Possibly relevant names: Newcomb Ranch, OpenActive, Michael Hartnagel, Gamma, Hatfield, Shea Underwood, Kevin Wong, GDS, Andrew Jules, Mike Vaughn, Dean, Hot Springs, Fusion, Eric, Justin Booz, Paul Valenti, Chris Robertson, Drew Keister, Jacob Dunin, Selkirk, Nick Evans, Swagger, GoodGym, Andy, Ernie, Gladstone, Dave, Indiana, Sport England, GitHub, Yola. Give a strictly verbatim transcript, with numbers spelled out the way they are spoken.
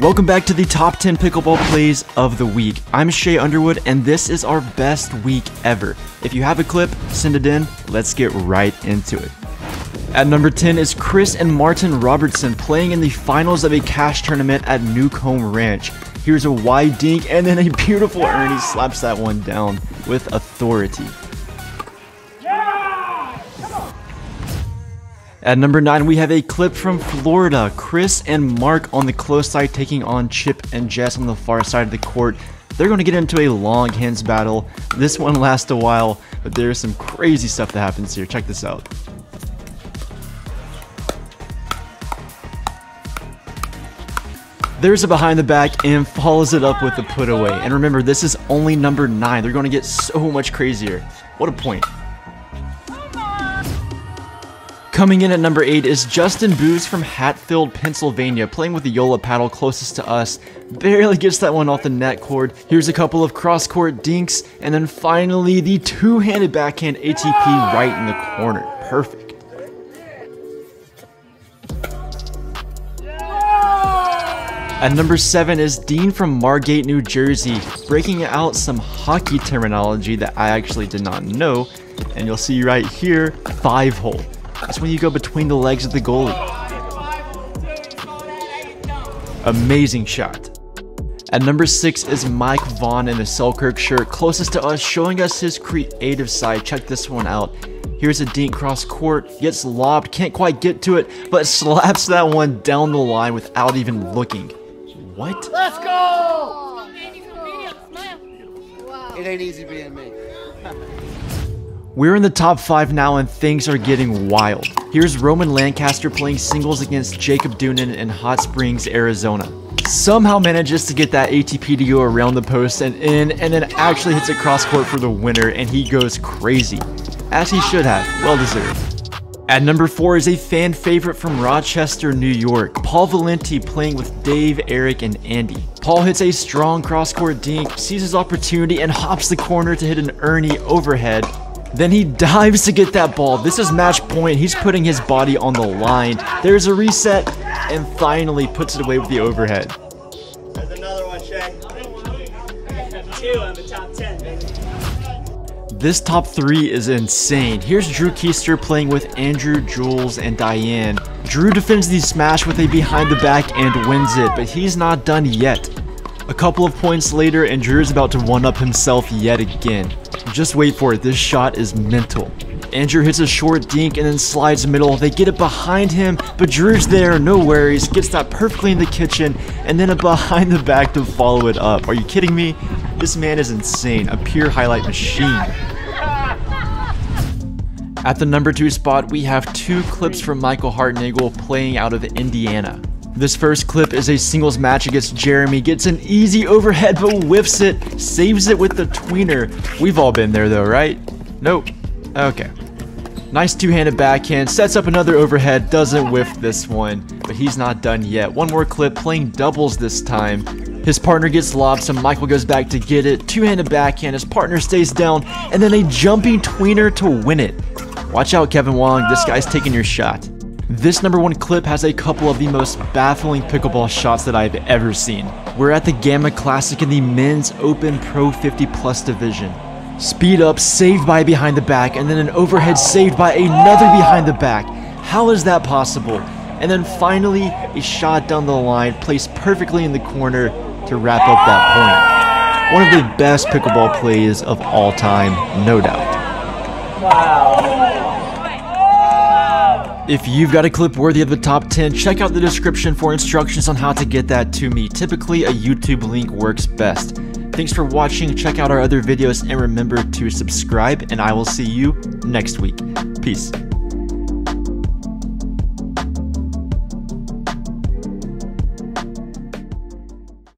Welcome back to the top ten pickleball plays of the week. I'm Shea Underwood, and this is our best week ever. If you have a clip, send it in. Let's get right into it. At number ten is Chris and Martin Robertson playing in the finals of a cash tournament at Newcomb Ranch. Here's a wide dink, and then a beautiful Ernie slaps that one down with authority. At number nine, we have a clip from Florida. Chris and Mark on the close side taking on Chip and Jess on the far side of the court. They're going to get into a long hands battle. This one lasts a while, but there's some crazy stuff that happens here. Check this out. There's a behind the back and follows it up with the put away. And remember, this is only number nine. They're going to get so much crazier. What a point. Coming in at number eight is Justin Booz from Hatfield, Pennsylvania, playing with the Yola paddle closest to us. Barely gets that one off the net cord. Here's a couple of cross-court dinks, and then finally the two-handed backhand A T P right in the corner. Perfect. At number seven is Dean from Margate, New Jersey, breaking out some hockey terminology that I actually did not know, and you'll see right here, five-hole. That's when you go between the legs of the goalie. Amazing shot. At number six is Mike Vaughn in the Selkirk shirt, closest to us, showing us his creative side. Check this one out. Here's a dink cross court, gets lobbed, can't quite get to it, but slaps that one down the line without even looking. What? Let's go! It ain't easy being me. We're in the top five now, and things are getting wild. Here's Roman Lancaster playing singles against Jacob Dunin in Hot Springs, Arizona. Somehow manages to get that A T P to go around the post and in, and then actually hits a cross court for the winner, and he goes crazy. As he should have, well deserved. At number four is a fan favorite from Rochester, New York, Paul Valenti playing with Dave, Eric, and Andy. Paul hits a strong cross court dink, seizes opportunity, and hops the corner to hit an Ernie overhead. Then he dives to get that ball. This is match point. He's putting his body on the line. There's a reset, and finally puts it away with the overhead. There's another one, Shay. Two on the top ten, baby. This top three is insane. Here's Drew Keister playing with Andrew, Jules, and Diane. Drew defends the smash with a behind the back and wins it, but he's not done yet. A couple of points later, and Drew's about to one-up himself yet again. Just wait for it, this shot is mental. Andrew hits a short dink and then slides middle. They get it behind him, but Drew's there, no worries, gets that perfectly in the kitchen, and then a behind the back to follow it up. Are you kidding me? This man is insane, a pure highlight machine. At the number two spot, we have two clips from Michael Hartnagel playing out of Indiana. This first clip is a singles match against Jeremy, gets an easy overhead but whiffs it, saves it with the tweener. We've all been there though, right? Nope. Okay. Nice two-handed backhand, sets up another overhead, doesn't whiff this one, but he's not done yet. One more clip, playing doubles this time. His partner gets lobbed, so Michael goes back to get it, two-handed backhand, his partner stays down, and then a jumping tweener to win it. Watch out, Kevin Wong, this guy's taking your shot. This number one clip has a couple of the most baffling pickleball shots that I've ever seen. We're at the Gamma Classic in the Men's Open Pro fifty plus division. Speed up, saved by behind the back, and then an overhead saved by another behind the back. How is that possible? And then finally, a shot down the line, placed perfectly in the corner to wrap up that point. One of the best pickleball plays of all time, no doubt. Wow. If you've got a clip worthy of the top ten, check out the description for instructions on how to get that to me. Typically, a YouTube link works best. Thanks for watching, check out our other videos, and remember to subscribe, and I will see you next week. Peace.